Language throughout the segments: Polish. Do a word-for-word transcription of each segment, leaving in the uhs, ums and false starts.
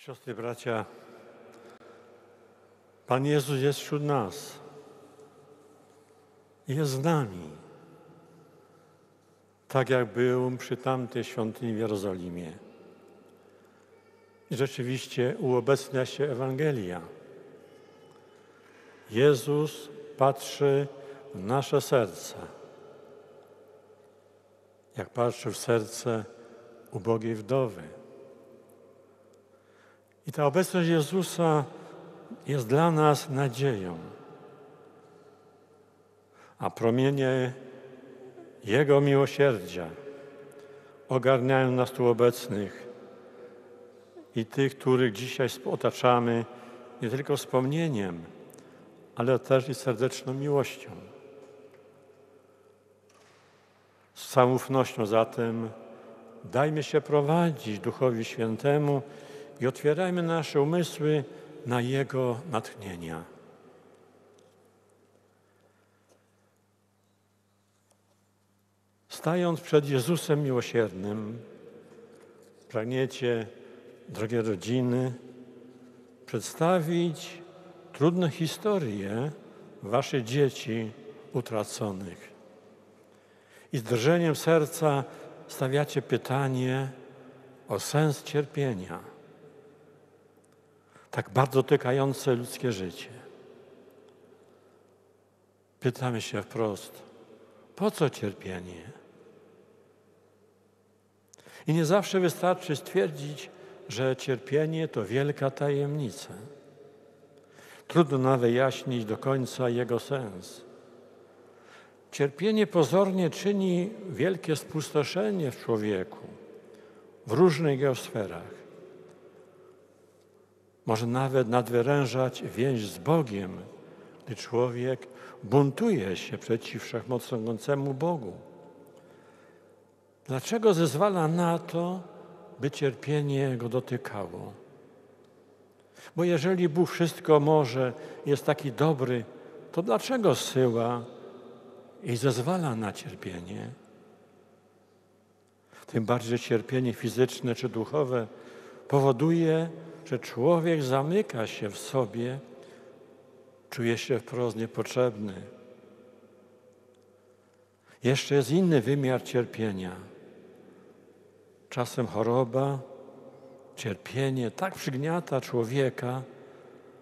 Siostry, bracia, Pan Jezus jest wśród nas. Jest z nami. Tak jak był przy tamtej świątyni w Jerozolimie. I rzeczywiście uobecnia się Ewangelia. Jezus patrzy w nasze serce. Jak patrzy w serce ubogiej wdowy. I ta obecność Jezusa jest dla nas nadzieją. A promienie Jego miłosierdzia ogarniają nas tu obecnych i tych, których dzisiaj otaczamy nie tylko wspomnieniem, ale też i serdeczną miłością. Z całą ufnością zatem dajmy się prowadzić Duchowi Świętemu i otwierajmy nasze umysły na Jego natchnienia. Stając przed Jezusem miłosiernym, pragniecie, drogie rodziny, przedstawić trudne historie waszych dzieci utraconych. I z drżeniem serca stawiacie pytanie o sens cierpienia. Tak bardzo dotykające ludzkie życie. Pytamy się wprost, po co cierpienie? I nie zawsze wystarczy stwierdzić, że cierpienie to wielka tajemnica. Trudno nam wyjaśnić do końca jego sens. Cierpienie pozornie czyni wielkie spustoszenie w człowieku, w różnych geosferach. Może nawet nadwyrężać więź z Bogiem, gdy człowiek buntuje się przeciw wszechmocnącemu Bogu. Dlaczego zezwala na to, by cierpienie go dotykało? Bo jeżeli Bóg wszystko może, jest taki dobry, to dlaczego zsyła i zezwala na cierpienie? Tym bardziej cierpienie fizyczne czy duchowe powoduje, że człowiek zamyka się w sobie, czuje się wprost niepotrzebny. Jeszcze jest inny wymiar cierpienia. Czasem choroba, cierpienie tak przygniata człowieka,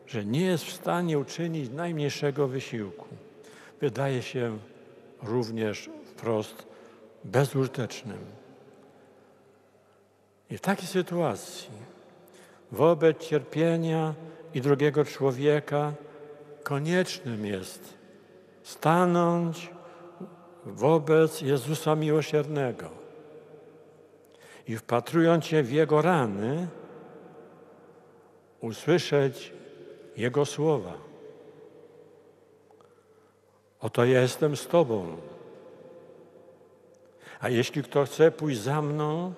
że nie jest w stanie uczynić najmniejszego wysiłku. Wydaje się również wprost bezużytecznym. I w takiej sytuacji wobec cierpienia i drugiego człowieka koniecznym jest stanąć wobec Jezusa Miłosiernego i wpatrując się w Jego rany, usłyszeć Jego słowa. Oto ja jestem z Tobą, a jeśli kto chce pójść za mną,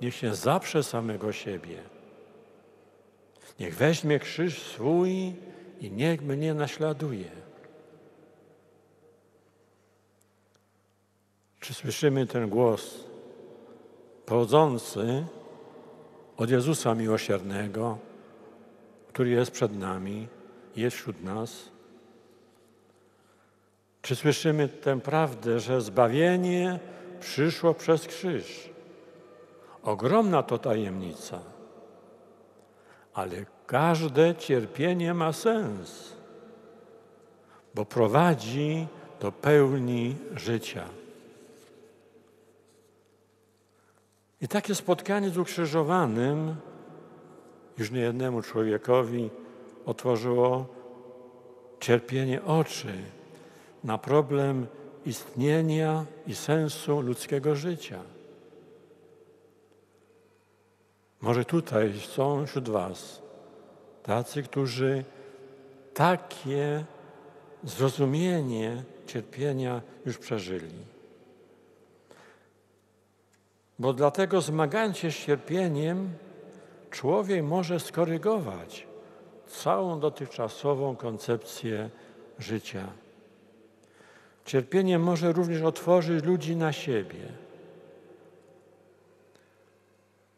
niech się zaprze samego siebie. Niech weźmie krzyż swój i niech mnie naśladuje. Czy słyszymy ten głos pochodzący od Jezusa Miłosiernego, który jest przed nami, jest wśród nas? Czy słyszymy tę prawdę, że zbawienie przyszło przez krzyż? Ogromna to tajemnica. Ale każde cierpienie ma sens, bo prowadzi do pełni życia. I takie spotkanie z ukrzyżowanym już niejednemu człowiekowi otworzyło cierpienie oczy na problem istnienia i sensu ludzkiego życia. Może tutaj są wśród was tacy, którzy takie zrozumienie cierpienia już przeżyli. Bo dlatego zmagając się z cierpieniem, człowiek może skorygować całą dotychczasową koncepcję życia. Cierpienie może również otworzyć ludzi na siebie.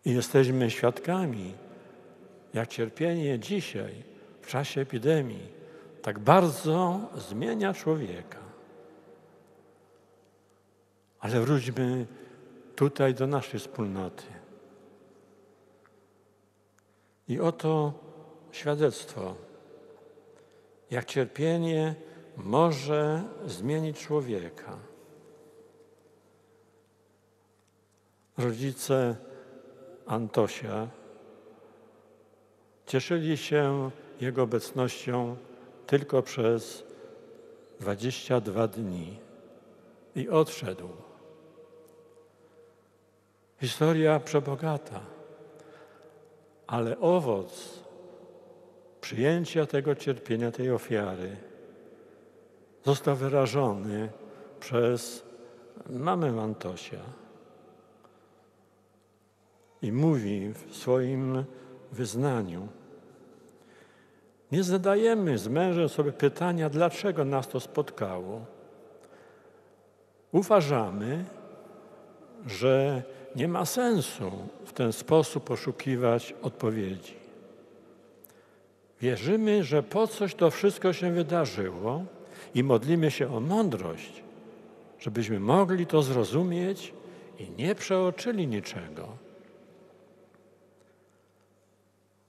I jesteśmy świadkami, jak cierpienie dzisiaj, w czasie epidemii, tak bardzo zmienia człowieka. Ale wróćmy tutaj do naszej wspólnoty. I oto świadectwo, jak cierpienie może zmienić człowieka. Rodzice Antosia cieszyli się jego obecnością tylko przez dwadzieścia dwa dni i odszedł. Historia przebogata, ale owoc przyjęcia tego cierpienia, tej ofiary został wyrażony przez mamę Antosia. I mówi w swoim wyznaniu: nie zadajemy z mężem sobie pytania, dlaczego nas to spotkało. Uważamy, że nie ma sensu w ten sposób poszukiwać odpowiedzi. Wierzymy, że po coś to wszystko się wydarzyło i modlimy się o mądrość, żebyśmy mogli to zrozumieć i nie przeoczyli niczego.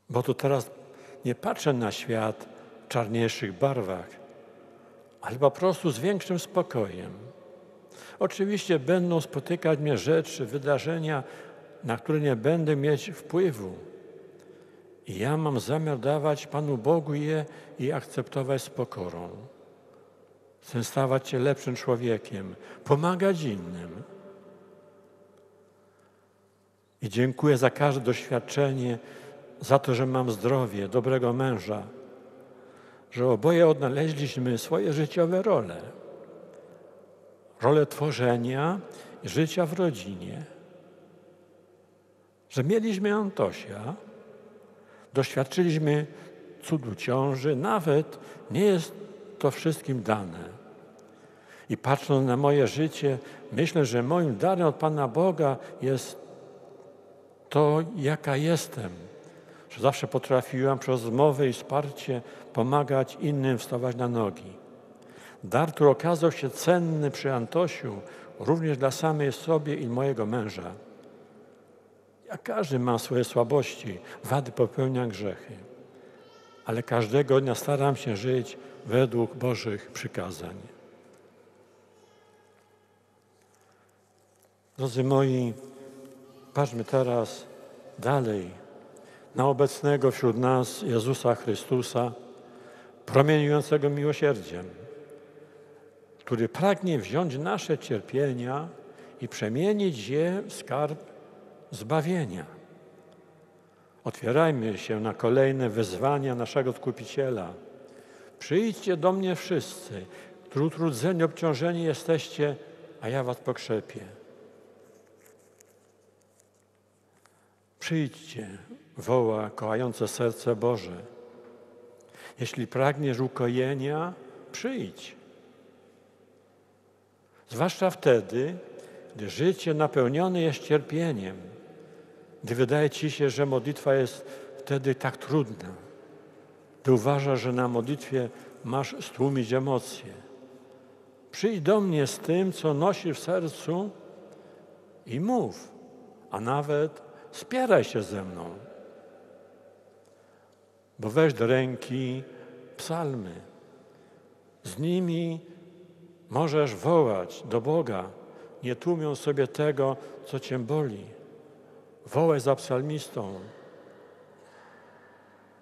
Bo tu teraz nie patrzę na świat w czarniejszych barwach, ale po prostu z większym spokojem. Oczywiście będą spotykać mnie rzeczy, wydarzenia, na które nie będę mieć wpływu. I ja mam zamiar dawać Panu Bogu je i akceptować z pokorą. Chcę stawać się lepszym człowiekiem, pomagać innym. I dziękuję za każde doświadczenie, za to, że mam zdrowie, dobrego męża, że oboje odnaleźliśmy swoje życiowe role. Rolę tworzenia i życia w rodzinie. Że mieliśmy Antosia, doświadczyliśmy cudu ciąży, nawet nie jest to wszystkim dane. I patrząc na moje życie, myślę, że moim darem od Pana Boga jest to, jaka jestem. Że zawsze potrafiłam przez rozmowy i wsparcie pomagać innym wstawać na nogi. Dar, który okazał się cenny przy Antosiu, również dla samej sobie i mojego męża. Ja każdy ma swoje słabości, wady, popełnia grzechy, ale każdego dnia staram się żyć według Bożych przykazań. Drodzy moi, patrzmy teraz dalej na obecnego wśród nas Jezusa Chrystusa, promieniującego miłosierdziem, który pragnie wziąć nasze cierpienia i przemienić je w skarb zbawienia. Otwierajmy się na kolejne wezwania naszego Odkupiciela. Przyjdźcie do mnie wszyscy, którzy utrudzeni, obciążeni jesteście, a ja was pokrzepię. Przyjdźcie, woła kochające serce Boże. Jeśli pragniesz ukojenia, przyjdź. Zwłaszcza wtedy, gdy życie napełnione jest cierpieniem, gdy wydaje ci się, że modlitwa jest wtedy tak trudna, gdy uważasz, że na modlitwie masz stłumić emocje. Przyjdź do mnie z tym, co nosisz w sercu i mów, a nawet spieraj się ze mną. Bo weź do ręki psalmy. Z nimi możesz wołać do Boga, nie tłumiąc sobie tego, co cię boli. Wołaj za psalmistą.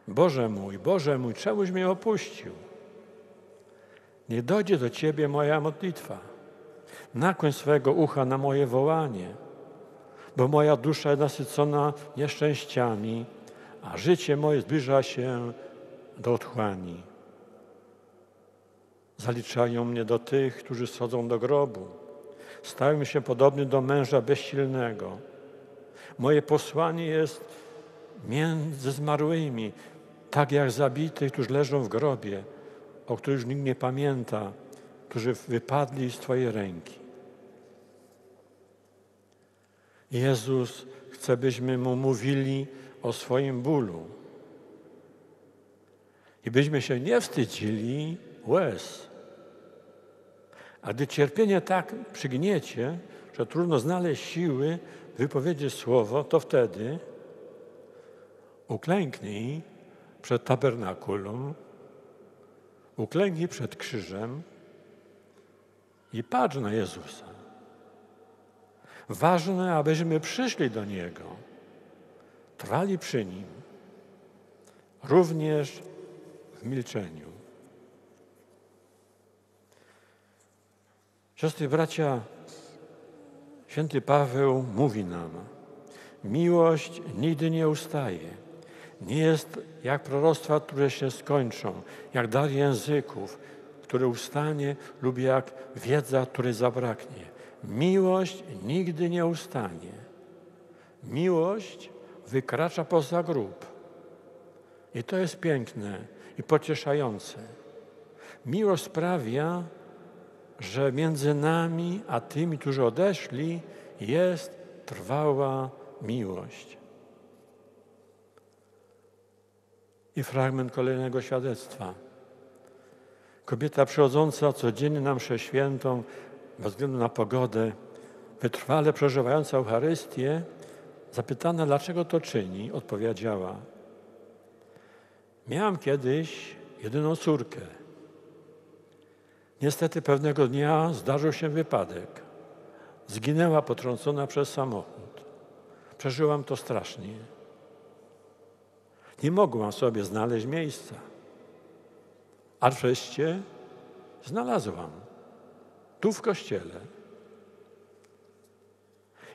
Boże mój, Boże mój, czemuś mnie opuścił? Nie dojdzie do ciebie moja modlitwa. Nakłoń swego ucha na moje wołanie, bo moja dusza jest nasycona nieszczęściami, a życie moje zbliża się do otchłani. Zaliczają mnie do tych, którzy schodzą do grobu. Stałem się podobny do męża bezsilnego. Moje posłanie jest między zmarłymi, tak jak zabitych, którzy leżą w grobie, o których już nikt nie pamięta, którzy wypadli z twojej ręki. Jezus chce, byśmy mu mówili o swoim bólu, I byśmy się nie wstydzili łez. A gdy cierpienie tak przygniecie, że trudno znaleźć siły wypowiedzieć słowo, to wtedy uklęknij przed tabernakulum, uklęknij przed krzyżem i patrz na Jezusa. Ważne, abyśmy przyszli do Niego, trwali przy Nim, również w milczeniu. Siostry, bracia, święty Paweł mówi nam, miłość nigdy nie ustaje. Nie jest jak proroctwa, które się skończą, jak dar języków, który ustanie, lub jak wiedza, której zabraknie. Miłość nigdy nie ustanie. Miłość wykracza poza grób. I to jest piękne i pocieszające. Miłość sprawia, że między nami a tymi, którzy odeszli, jest trwała miłość. I fragment kolejnego świadectwa. Kobieta przychodząca codziennie na mszę świętą, bez względu na pogodę, wytrwale przeżywająca Eucharystię, zapytana, dlaczego to czyni, odpowiedziała: miałam kiedyś jedyną córkę. Niestety pewnego dnia zdarzył się wypadek. Zginęła potrącona przez samochód. Przeżyłam to strasznie. Nie mogłam sobie znaleźć miejsca, a wreszcie znalazłam. Tu w kościele.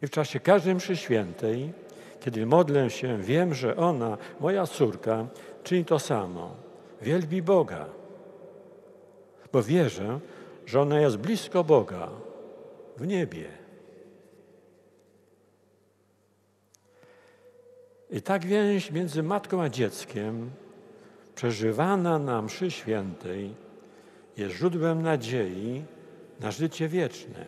I w czasie każdej mszy świętej, kiedy modlę się, wiem, że ona, moja córka, czyni to samo. Wielbi Boga, bo wierzę, że ona jest blisko Boga, w niebie. I tak więź między matką a dzieckiem, przeżywana na mszy świętej, jest źródłem nadziei na życie wieczne,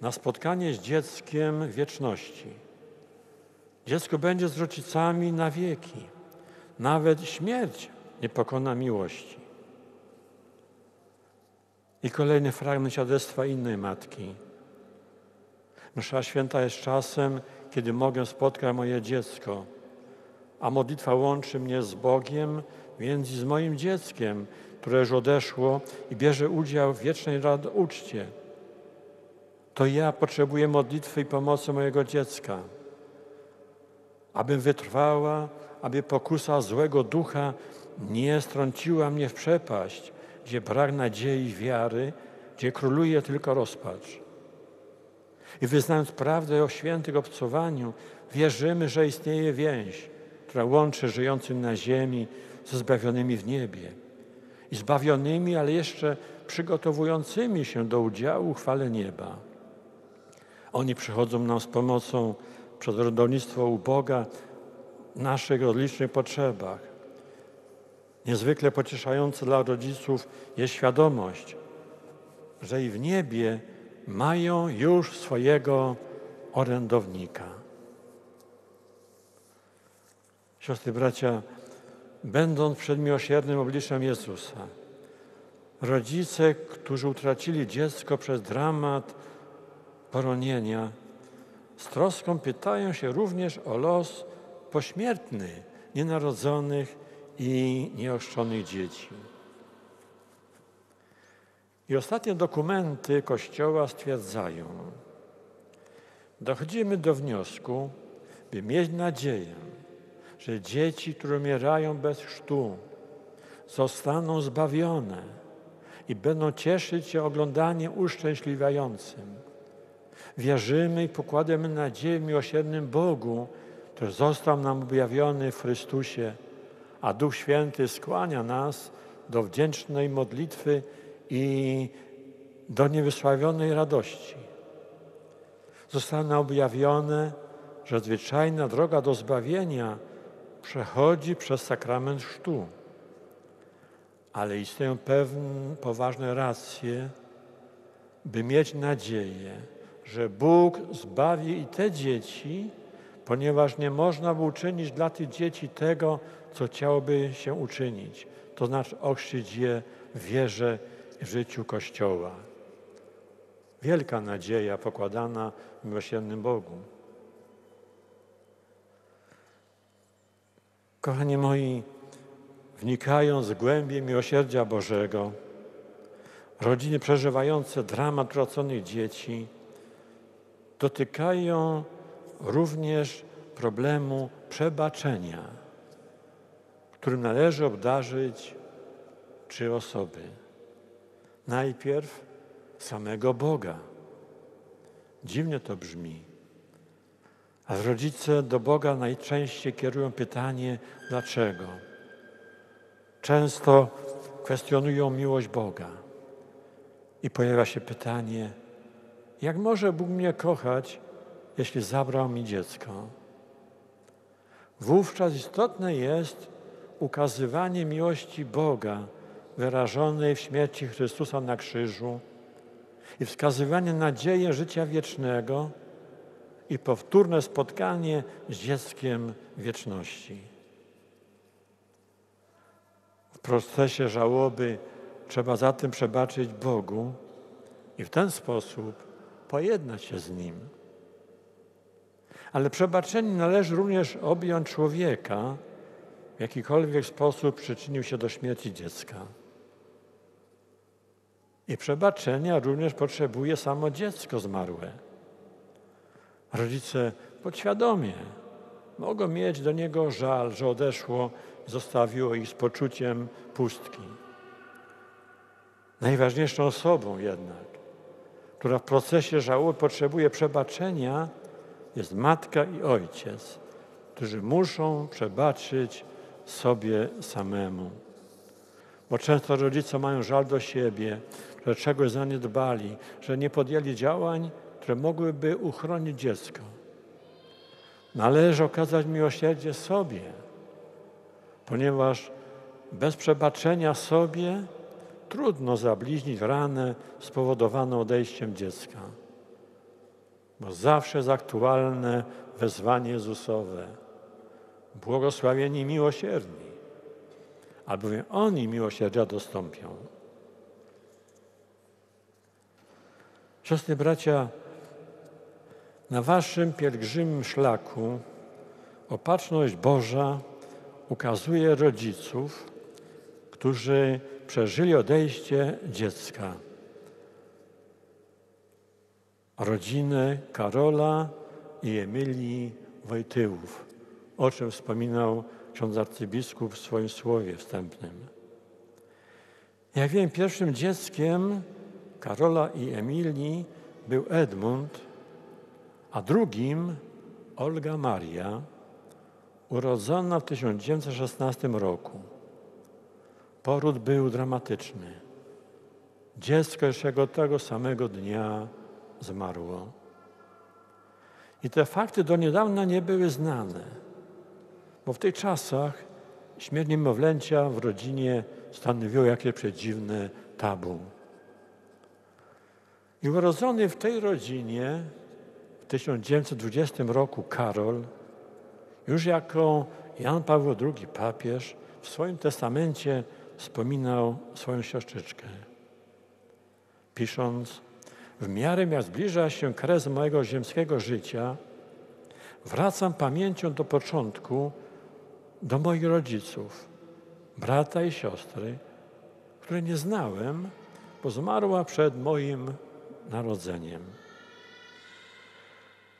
na spotkanie z dzieckiem wieczności. Dziecko będzie z rodzicami na wieki. Nawet śmierć nie pokona miłości. I kolejny fragment świadectwa innej matki. Msza święta jest czasem, kiedy mogę spotkać moje dziecko, a modlitwa łączy mnie z Bogiem, więc i z moim dzieckiem, które już odeszło i bierze udział w wiecznej uczcie. To ja potrzebuję modlitwy i pomocy mojego dziecka, abym wytrwała, aby pokusa złego ducha nie strąciła mnie w przepaść, gdzie brak nadziei i wiary, gdzie króluje tylko rozpacz. I wyznając prawdę o świętych obcowaniu, wierzymy, że istnieje więź, która łączy żyjących na ziemi ze zbawionymi w niebie. I zbawionymi, ale jeszcze przygotowującymi się do udziału w chwale nieba. Oni przychodzą nam z pomocą przez rodownictwo u Boga w naszych rozlicznych potrzebach. Niezwykle pocieszające dla rodziców jest świadomość, że i w niebie mają już swojego orędownika. Siostry, bracia, będąc przed miłosiernym obliczem Jezusa, rodzice, którzy utracili dziecko przez dramat poronienia, z troską pytają się również o los pośmiertny nienarodzonych i nieochrzczonych dzieci. I ostatnie dokumenty Kościoła stwierdzają, dochodzimy do wniosku, by mieć nadzieję, że dzieci, które umierają bez chrztu, zostaną zbawione i będą cieszyć się oglądaniem uszczęśliwiającym. Wierzymy i pokładamy nadzieję w miłosiernym Bogu, który został nam objawiony w Chrystusie, a Duch Święty skłania nas do wdzięcznej modlitwy i do niewysławionej radości. Zostaną objawione, że zwyczajna droga do zbawienia przechodzi przez sakrament chrztu. Ale istnieją pewne poważne racje, by mieć nadzieję, że Bóg zbawi i te dzieci, ponieważ nie można by uczynić dla tych dzieci tego, co chciałoby się uczynić. to znaczy ochrzcić je w wierze w życiu Kościoła. Wielka nadzieja pokładana w miłosiernym Bogu. Kochani moi, wnikając w głębie miłosierdzia Bożego, rodziny przeżywające dramat utraconych dzieci dotykają również problemu przebaczenia, którym należy obdarzyć trzy osoby. Najpierw samego Boga. Dziwnie to brzmi. A rodzice do Boga najczęściej kierują pytanie, dlaczego? Często kwestionują miłość Boga. I pojawia się pytanie, jak może Bóg mnie kochać, jeśli zabrał mi dziecko? Wówczas istotne jest ukazywanie miłości Boga wyrażonej w śmierci Chrystusa na krzyżu i wskazywanie nadziei życia wiecznego i powtórne spotkanie z dzieckiem wieczności. W procesie żałoby trzeba zatem przebaczyć Bogu i w ten sposób pojednać się z Nim. Ale przebaczenie należy również objąć człowieka, w jakikolwiek sposób przyczynił się do śmierci dziecka. I przebaczenia również potrzebuje samo dziecko zmarłe. Rodzice podświadomie mogą mieć do niego żal, że odeszło i zostawiło ich z poczuciem pustki. Najważniejszą osobą jednak, która w procesie żałoby potrzebuje przebaczenia, jest matka i ojciec, którzy muszą przebaczyć sobie samemu. Bo często rodzice mają żal do siebie, że czegoś zaniedbali, że nie podjęli działań, które mogłyby uchronić dziecko. Należy okazać miłosierdzie sobie, ponieważ bez przebaczenia sobie trudno zabliźnić ranę spowodowaną odejściem dziecka. Bo zawsze jest aktualne wezwanie Jezusowe. Błogosławieni miłosierni, albowiem oni miłosierdzia dostąpią. Siostry, bracia, na waszym pielgrzymim szlaku opatrzność Boża ukazuje rodziców, którzy przeżyli odejście dziecka. Rodzinę Karola i Emilii Wojtyłów, o czym wspominał ksiądz arcybiskup w swoim słowie wstępnym. Jak wiem, pierwszym dzieckiem Karola i Emilii był Edmund, a drugim Olga Maria, urodzona w tysiąc dziewięćset szesnastym roku. Poród był dramatyczny. Dziecko jeszcze tego samego dnia zmarło. I te fakty do niedawna nie były znane, bo w tych czasach śmierć niemowlęcia w rodzinie stanowiła jakieś przedziwne tabu. I urodzony w tej rodzinie w tysiąc dziewięćset dwudziestym roku Karol, już jako Jan Paweł drugi papież, w swoim testamencie wspominał swoją siostrzyczkę, pisząc: w miarę jak zbliża się kres mojego ziemskiego życia, wracam pamięcią do początku, do moich rodziców, brata i siostry, które nie znałem, bo zmarła przed moim narodzeniem.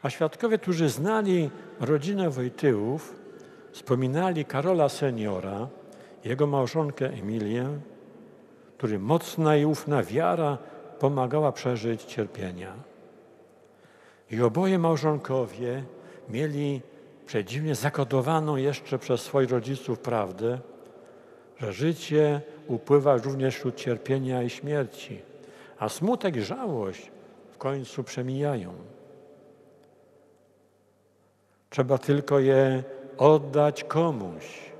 A świadkowie, którzy znali rodzinę Wojtyłów, wspominali Karola seniora, jego małżonkę Emilię, który mocna i ufna wiara pomagała przeżyć cierpienia. I oboje małżonkowie mieli przedziwnie zakodowaną jeszcze przez swoich rodziców prawdę, że życie upływa również wśród cierpienia i śmierci, a smutek i żałość w końcu przemijają. Trzeba tylko je oddać komuś,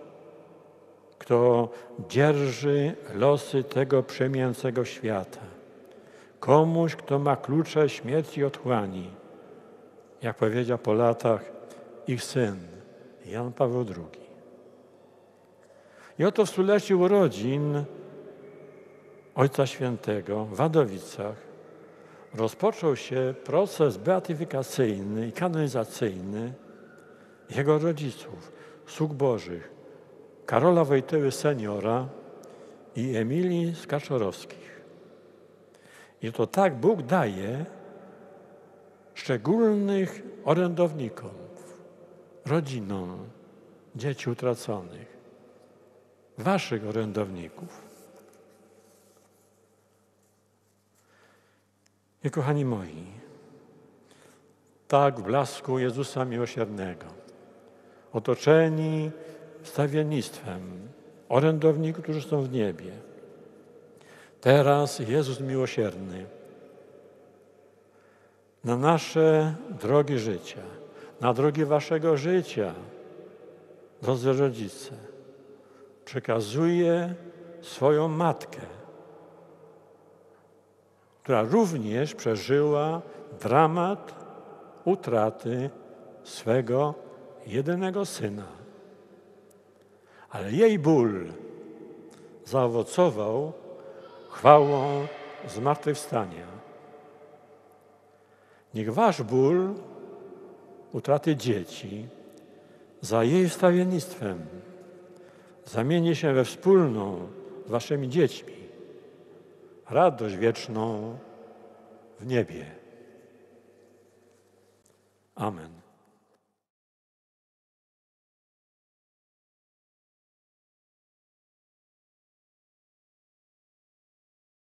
kto dzierży losy tego przemijającego świata. Komuś, kto ma klucze śmierci i otchłani, jak powiedział po latach ich syn, Jan Paweł drugi. I I oto w stuleciu urodzin Ojca Świętego w Wadowicach rozpoczął się proces beatyfikacyjny i kanonizacyjny jego rodziców, sług Bożych, Karola Wojtyły seniora i Emilii z Kaczorowskich. I to tak Bóg daje szczególnych orędownikom, rodzinom dzieci utraconych, waszych orędowników. I kochani moi, tak w blasku Jezusa Miłosiernego, otoczeni wstawiennictwem orędowników, którzy są w niebie, teraz Jezus Miłosierny na nasze drogi życia, na drogi waszego życia, drodzy rodzice, przekazuje swoją matkę, która również przeżyła dramat utraty swego jedynego syna. Ale jej ból zaowocował chwałą zmartwychwstania. Niech wasz ból utraty dzieci za jej wstawiennictwem zamieni się we wspólną z waszymi dziećmi radość wieczną w niebie. Amen.